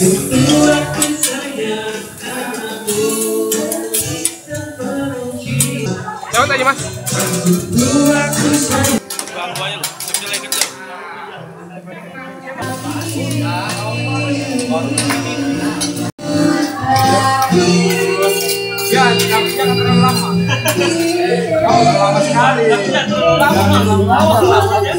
Lewat aja mas. Ya, jangan terlalu lama. Kalau terlalu lama sekali.